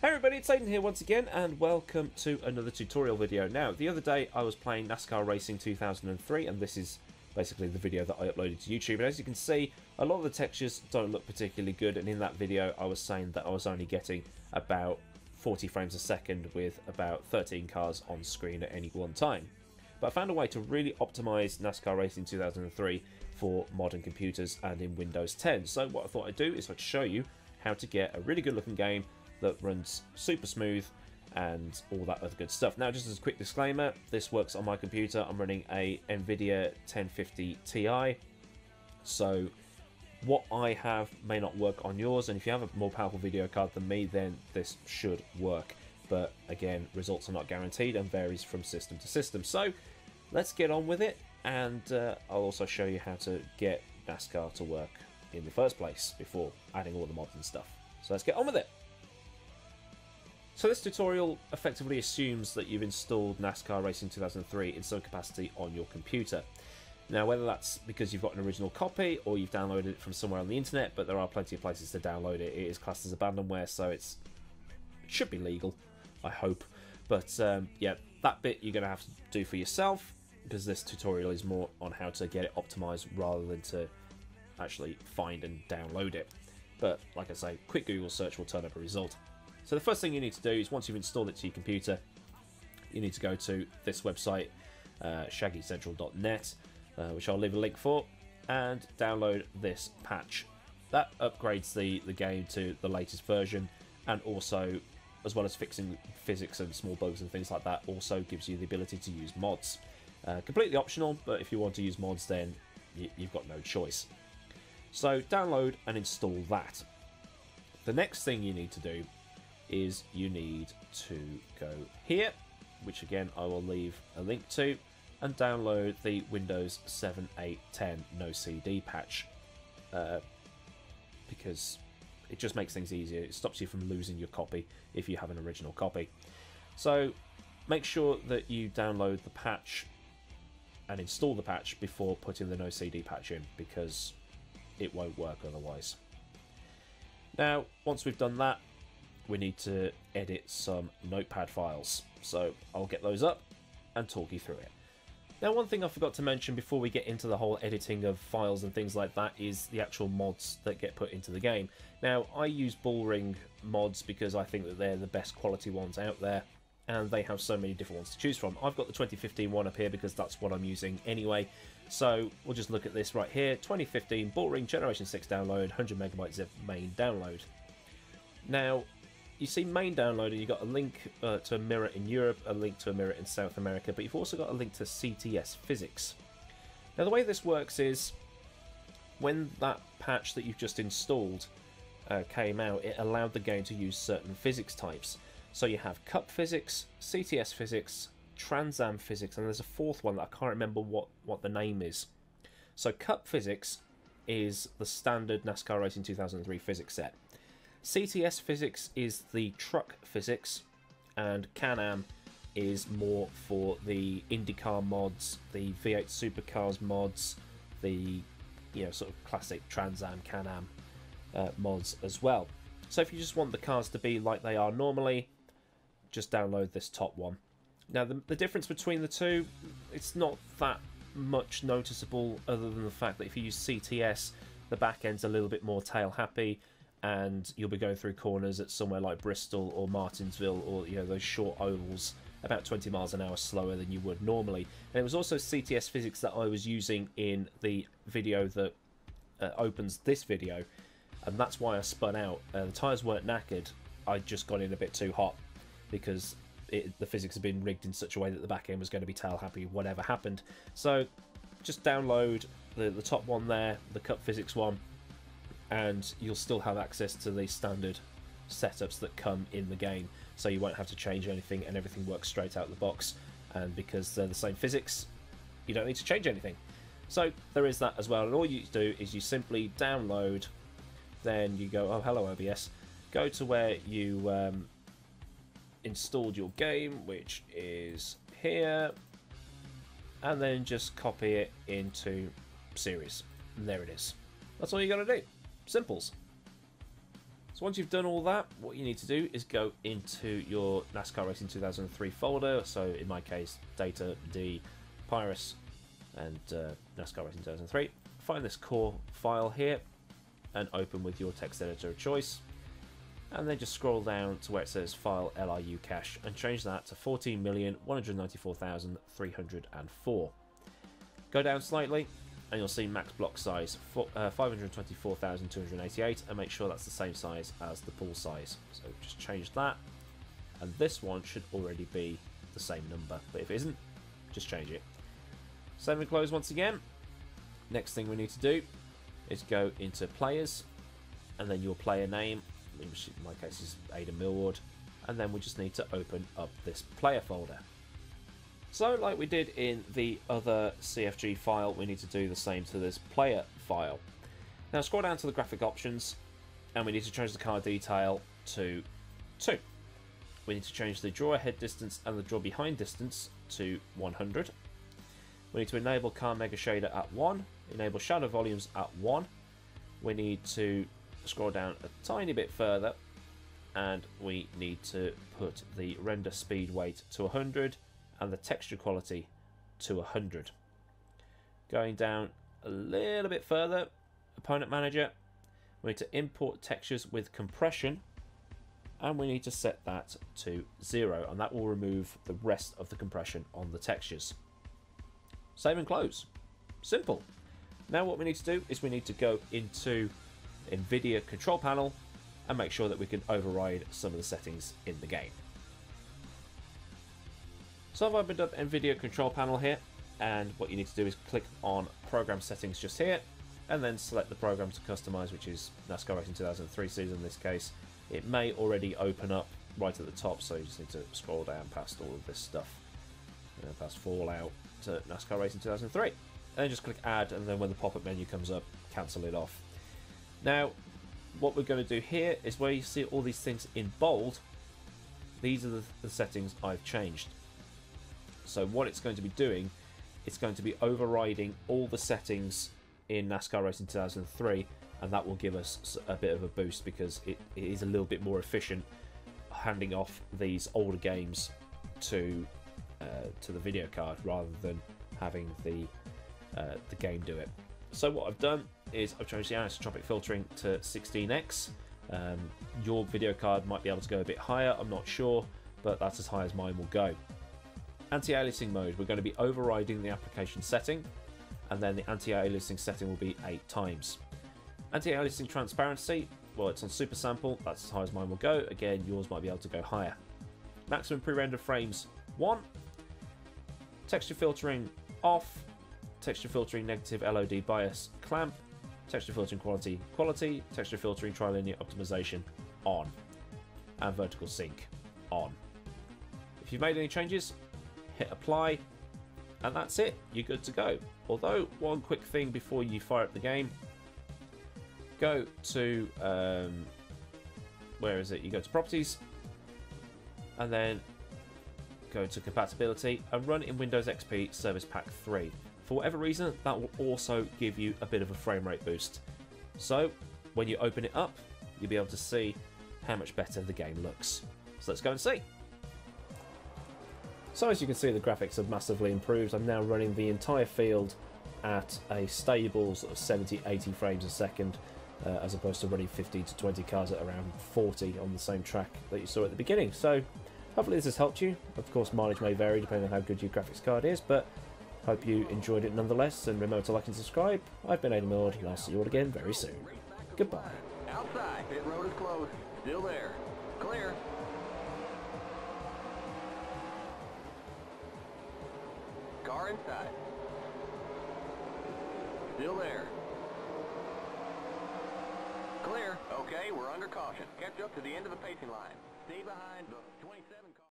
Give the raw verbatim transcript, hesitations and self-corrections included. Hey everybody, it's Aidan here once again and welcome to another tutorial video. Now, the other day I was playing NASCAR Racing two thousand three and this is basically the video that I uploaded to YouTube, and as you can see, a lot of the textures don't look particularly good, and in that video I was saying that I was only getting about forty frames a second with about thirteen cars on screen at any one time. But I found a way to really optimise NASCAR Racing two thousand three for modern computers and in Windows ten. So what I thought I'd do is I'd show you how to get a really good looking game that runs super smooth and all that other good stuff. Now, just as a quick disclaimer, this works on my computer. I'm running a Nvidia ten fifty Ti, so what I have may not work on yours, and if you have a more powerful video card than me, then this should work. But again, results are not guaranteed and varies from system to system. So let's get on with it, and uh, I'll also show you how to get NASCAR to work in the first place before adding all the mods and stuff. So let's get on with it. So this tutorial effectively assumes that you've installed NASCAR Racing two thousand three in some capacity on your computer. Now, whether that's because you've got an original copy or you've downloaded it from somewhere on the internet, but there are plenty of places to download it. It is classed as abandonware, so it's, it should be legal, I hope. But um, yeah, that bit you're going to have to do for yourself, because this tutorial is more on how to get it optimized rather than to actually find and download it. But like I say, quick Google search will turn up a result. So the first thing you need to do is, once you've installed it to your computer, you need to go to this website, uh, shaggy central dot net, uh, which I'll leave a link for, and download this patch. That upgrades the, the game to the latest version, and also, as well as fixing physics and small bugs and things like that, also gives you the ability to use mods. Uh, completely optional, but if you want to use mods, then you, you've got no choice. So download and install that. The next thing you need to do is you need to go here, which again I will leave a link to, and download the Windows seven, eight, ten no C D patch, uh, because it just makes things easier. It stops you from losing your copy if you have an original copy. So make sure that you download the patch and install the patch before putting the no C D patch in, because it won't work otherwise. Now, once we've done that, we need to edit some notepad files, so I'll get those up and talk you through it. Now, one thing I forgot to mention before we get into the whole editing of files and things like that is the actual mods that get put into the game. Now, I use Ballring mods because I think that they're the best quality ones out there, and they have so many different ones to choose from. I've got the twenty fifteen one up here because that's what I'm using anyway, so we'll just look at this right here. twenty fifteen Ballring Generation six download, one hundred megabytes of main download. Now, you see main download, and you've got a link uh, to a mirror in Europe, a link to a mirror in South America, but you've also got a link to C T S Physics. Now, the way this works is, when that patch that you've just installed uh, came out, it allowed the game to use certain physics types. So you have Cup Physics, C T S Physics, Trans Am Physics, and there's a fourth one that I can't remember what, what the name is. So Cup Physics is the standard NASCAR Racing two thousand three physics set. C T S Physics is the truck physics, and Can-Am is more for the IndyCar mods, the V eight Supercars mods, the, you know, sort of classic Trans Am, Can-Am uh, mods as well. So if you just want the cars to be like they are normally, just download this top one. Now, the, the difference between the two, it's not that much noticeable, other than the fact that if you use C T S, the back end's a little bit more tail happy, and you'll be going through corners at somewhere like Bristol or Martinsville, or, you know, those short ovals about twenty miles an hour slower than you would normally. And it was also C T S Physics that I was using in the video that uh, opens this video, and that's why I spun out. Uh, the tyres weren't knackered, I just got in a bit too hot, because it, the physics had been rigged in such a way that the back end was going to be tail happy whatever happened. So just download the, the top one there, the Cup Physics one, and you'll still have access to the standard setups that come in the game, so you won't have to change anything, and everything works straight out of the box. And because they're the same physics, you don't need to change anything. So there is that as well, and all you do is you simply download, then you go, oh, hello O B S, go to where you um, installed your game, which is here, and then just copy it into series, and there it is. That's all you got to do. Simples. So once you've done all that, what you need to do is go into your NASCAR Racing two thousand three folder. So in my case, Data, D, Pyrus, and uh, NASCAR Racing two thousand three. Find this core file here and open with your text editor of choice. And then just scroll down to where it says File L R U Cache and change that to fourteen million one hundred ninety-four thousand three hundred four. Go down slightly and you'll see max block size five hundred twenty-four thousand two hundred eighty-eight, and make sure that's the same size as the pool size. So just change that, and this one should already be the same number, but if it isn't, just change it. Save and close once again. Next thing we need to do is go into Players, and then your player name, which in my case is Aidan Millward, and then we just need to open up this player folder. So like we did in the other C F G file, we need to do the same to this player file. Now scroll down to the graphic options, and we need to change the car detail to two. We need to change the draw ahead distance and the draw behind distance to one hundred. We need to enable car mega shader at one, enable shadow volumes at one. We need to scroll down a tiny bit further, and we need to put the render speed weight to one hundred. And the texture quality to one hundred. Going down a little bit further, opponent manager, we need to import textures with compression, and we need to set that to zero, and that will remove the rest of the compression on the textures. Save and close. Simple. Now what we need to do is we need to go into Nvidia control panel and make sure that we can override some of the settings in the game. So I've opened up Nvidia control panel here, and what you need to do is click on program settings just here, and then select the program to customize, which is NASCAR Racing two thousand three season in this case. It may already open up right at the top, so you just need to scroll down past all of this stuff, you know, past Fallout to NASCAR Racing two thousand three, and then just click add, and then when the pop-up menu comes up, cancel it off. Now what we're going to do here is where you see all these things in bold, these are the, the settings I've changed. So what it's going to be doing, it's going to be overriding all the settings in NASCAR Racing two thousand three, and that will give us a bit of a boost because it, it is a little bit more efficient handing off these older games to uh, to the video card rather than having the uh, the game do it. So what I've done is I've changed the anisotropic filtering to sixteen X. Um, your video card might be able to go a bit higher, I'm not sure, but that's as high as mine will go. Anti-aliasing mode, we're going to be overriding the application setting, and then the anti-aliasing setting will be eight times. Anti-aliasing transparency, well, it's on super sample, that's as high as mine will go. Again, yours might be able to go higher. Maximum pre-render frames one. Texture filtering off. Texture filtering negative L O D bias clamp. Texture filtering quality quality. Texture filtering trilinear optimization on. And vertical sync on. If you've made any changes, hit apply, and that's it, you're good to go. Although one quick thing before you fire up the game, go to um, where is it you go to properties, and then go to compatibility and run in Windows X P Service Pack three. For whatever reason, that will also give you a bit of a frame rate boost, so when you open it up you'll be able to see how much better the game looks. So let's go and see. So as you can see, the graphics have massively improved. I'm now running the entire field at a stable sort of seventy, eighty frames a second, uh, as opposed to running fifteen to twenty cars at around forty on the same track that you saw at the beginning. So hopefully this has helped you. Of course, mileage may vary depending on how good your graphics card is, but hope you enjoyed it nonetheless, and remember to like and subscribe. I've been Aidan Millward, and I'll see you all again very soon. Goodbye. Outside, pit road is closed. Still there. Clear. Car inside. Still there. Clear. Okay, we're under caution. Catch up to the end of the pacing line. Stay behind the twenty-seven.